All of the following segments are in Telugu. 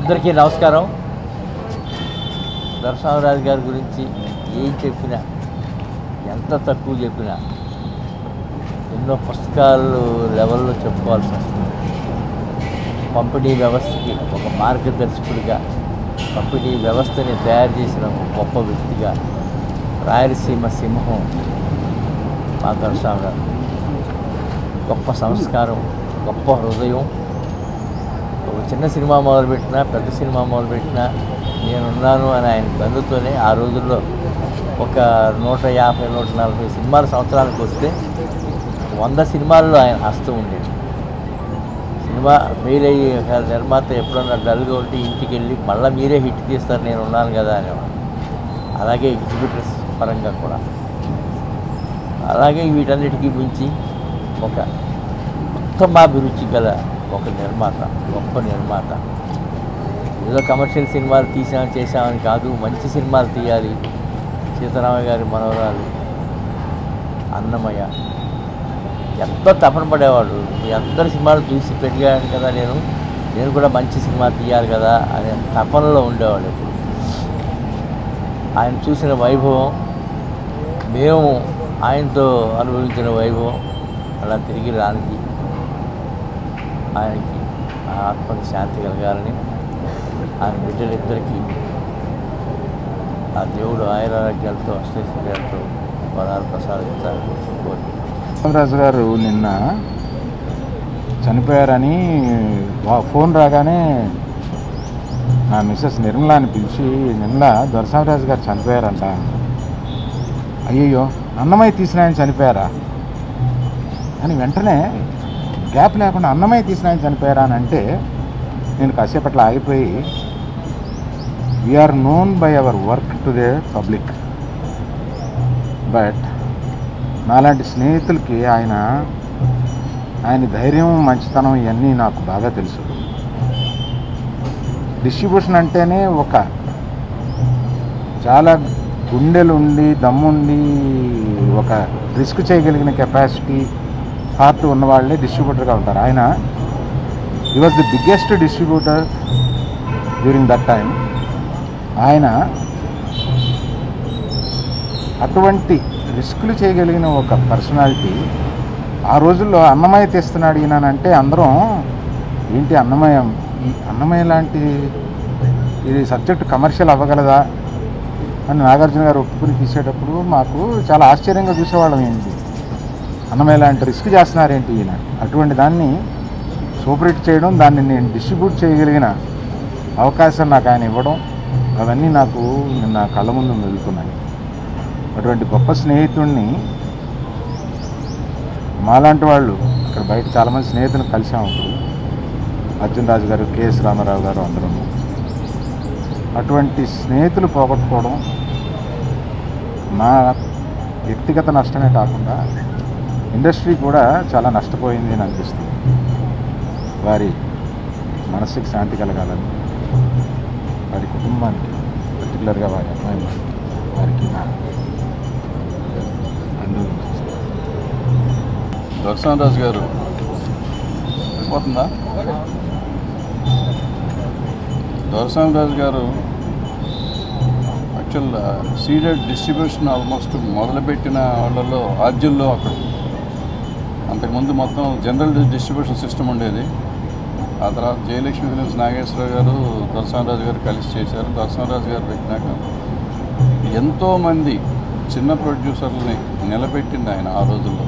అందరికీ నమస్కారం. నరసింహారావు గారి గురించి ఏం చెప్పినా, ఎంత తక్కువ చెప్పినా, ఎన్నో పుస్తకాలు లెవెల్లో చెప్పుకోవాల్సి వస్తుంది. పంపిణీ వ్యవస్థకి ఒక మార్గదర్శకుడిగా, పంపిణీ వ్యవస్థని తయారు చేసిన ఒక గొప్ప వ్యక్తిగా రాయలసీమ సింహం మా నరసింహారావు. గొప్ప సంస్కారం, గొప్ప హృదయం. ఒక చిన్న సినిమా మొదలుపెట్టినా, పెద్ద సినిమా మొదలుపెట్టినా నేనున్నాను అని ఆయన బంధుతోనే ఆ రోజుల్లో ఒక 150-140 సినిమాలు సంవత్సరానికి వస్తే 100 సినిమాల్లో ఆయన హస్తం ఉండేది. సినిమా ఫెయిల్ అయ్యి నిర్మాత ఎప్పుడన్నా డల్గా ఉంటే ఇంటికి వెళ్ళి మళ్ళీ మీరే హిట్ తీస్తారు, నేను ఉన్నాను కదా అనేవాడు. అలాగే ఎగ్జిబిటర్స్ పరంగా కూడా అలాగే. వీటన్నిటికీ మించి ఒక ఉత్తమాభిరుచి గల ఒక నిర్మాత, గొప్ప నిర్మాత. ఏదో కమర్షియల్ సినిమాలు చేశామని కాదు, మంచి సినిమాలు తీయాలి. సీతారామయ్య గారి మనవరాలు అన్నమయ్య ఎంతో తపన పడేవాడు. మీ అందరి సినిమాలు చూసి పెరిగాను కదా, నేను కూడా మంచి సినిమా తీయాలి కదా అనే తపనలో ఉండేవాడు. ఇప్పుడు ఆయన చూసిన వైభవం, మేము ఆయనతో అనుభవించిన వైభవం అలా తిరిగి రానికి ఆయనకి ఆత్మకి శాంతి కలగాలని, ఆయన బిడ్డలిద్దరికీ ఆ దేవుడు ఆయన ఆరోగ్యాలతో అష్టైశ్వర్యాలతో వరాలు ప్రసాదించాలని కోరుకుంటున్నాను. రామరాజు గారు నిన్న చనిపోయారని ఫోన్ రాగానే నా మిస్సెస్ నిర్మలాని పిలిచి, నిర్మల దొరసామరాజు గారు చనిపోయారంట. అయ్యయ్యో, అన్నమయ్య తీసిన ఆయన చనిపోయారా అని వెంటనే గ్యాప్ లేకుండా అన్నమయ్య తీసిన ఆయన చనిపోయారా అని అంటే నేను కాసేపట్ల ఆగిపోయి, we are known by our work to the public, but నాలాంటి స్నేహితులకి ఆయన ధైర్యం, మంచితనం ఇవన్నీ నాకు బాగా తెలుసు. డిస్ట్రిబ్యూషన్ అంటేనే ఒక చాలా గుండెలుండి, దమ్ముండి, ఒక రిస్క్ చేయగలిగిన కెపాసిటీ, హార్ట్ ఉన్న వాళ్ళే డిస్ట్రిబ్యూటర్గా ఉంటారు. ఆయన he was the biggest distributor during that time. ఆయన అటువంటి రిస్కులు చేయగలిగిన ఒక పర్సనాలిటీ. ఆ రోజుల్లో అన్నమయ్య తీస్తున్నాడు ఈయనంటే అందరం ఏంటి అన్నమయ్య, ఈ అన్నమయ్య లాంటి ఇది సబ్జెక్టు కమర్షియల్ అవ్వగలదా అని నాగార్జున గారు ఒప్పుకుని తీసేటప్పుడు మాకు చాలా ఆశ్చర్యంగా చూసేవాళ్ళం. ఏంటి అన్నమయ్య లాంటి రిస్క్ చేస్తున్నారేంటి ఈయన, అటువంటి దాన్ని సూపర్ హిట్ చేయడం, దాన్ని నేను డిస్ట్రిబ్యూట్ చేయగలిగిన అవకాశం నాకు ఆయన ఇవ్వడం, అవన్నీ నాకు నిన్న కళ్ళ ముందు మెదులుతున్నాయి. అటువంటి గొప్ప స్నేహితుడిని మాలాంటి వాళ్ళు ఇక్కడ బయట చాలామంది స్నేహితులను కలిసాము. అర్జున్ రాజు గారు, కెఎస్ రామారావు గారు అందరూ అటువంటి స్నేహితులు పోగొట్టుకోవడం నా వ్యక్తిగత నష్టమే కాకుండా ఇండస్ట్రీ కూడా చాలా నష్టపోయింది అని అనిపిస్తుంది. వారి మనసుకి శాంతి కలగాలని, వారి కుటుంబానికి, పర్టికులర్గా వారి అమ్మాయి వారికి నరసింహారావు గారు పోతుందా. నరసింహారావు గారు యాక్చువల్ సీడెడ్ డిస్ట్రిబ్యూషన్ ఆల్మోస్ట్ మొదలుపెట్టిన వాళ్ళల్లో ఆద్యుల్లో అక్కడ. అంతకుముందు మొత్తం జనరల్ డిస్ట్రిబ్యూషన్ సిస్టమ్ ఉండేది. ఆ తర్వాత జయలక్ష్మి ఫిలిమ్స్ నాగేశ్వరరావు గారు, నరసింహారావు గారు కలిసి చేశారు. నరసింహారావు గారు పెట్టినాక ఎంతోమంది చిన్న ప్రొడ్యూసర్లని నిలబెట్టింది ఆయన ఆ రోజుల్లో.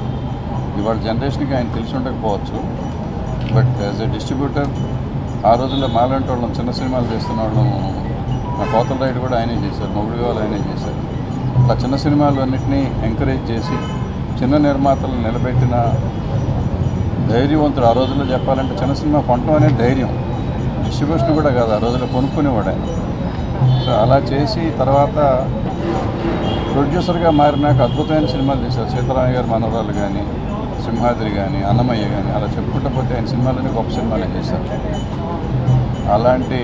ఇవాళ జనరేషన్కి ఆయన తెలిసి ఉండకపోవచ్చు, బట్ యాజ్ ఎ డిస్ట్రిబ్యూటర్ ఆ రోజుల్లో మాలాంటి వాళ్ళం, చిన్న సినిమాలు చేస్తున్న వాళ్ళం. మా కోతల రైడ్ కూడా ఆయనే చేశారు, మొగుడు వాళ్ళు ఆయనే చేశారు. అట్లా చిన్న సినిమాలు అన్నింటినీ ఎంకరేజ్ చేసి చిన్న నిర్మాతలను నిలబెట్టిన ధైర్యవంతుడు. ఆ రోజుల్లో చెప్పాలంటే చిన్న సినిమా కొనటం అనే ధైర్యం, డిస్ట్రిబ్యూషన్ కూడా కాదు, ఆ రోజుల్లో కొనుక్కునేవాడు ఆయన. సో అలా చేసి తర్వాత ప్రొడ్యూసర్గా మారినాక అద్భుతమైన సినిమాలు చేశారు. సీతారామయ్య గారి మనవరాలు కానీ, సింహాద్రి కానీ, అన్నమయ్య కానీ, అలా చెప్పుకుంటూ పోతే ఆయన సినిమాలని గొప్ప సినిమాలే చేశారు. అలాంటి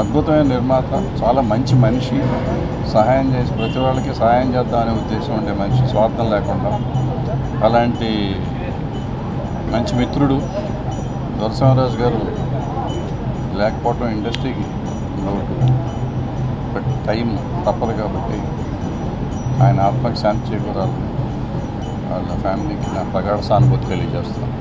అద్భుతమైన నిర్మాత, చాలా మంచి మనిషి, సహాయం చేసి ప్రతి వాళ్ళకి సహాయం చేద్దామనే ఉద్దేశం ఉండే మనిషి, స్వార్థం లేకుండా. అలాంటి మంచి మిత్రుడు నరసింహారావు గారు బ్లాక్ కాటన్ ఇండస్ట్రీకి బట్ టైం తప్పదు కాబట్టి ఆయన ఆత్మకు శాంతి చేకూరాలని వాళ్ళ ఫ్యామిలీకి నా ప్రగాఢ సానుభూతి తెలియజేస్తాను.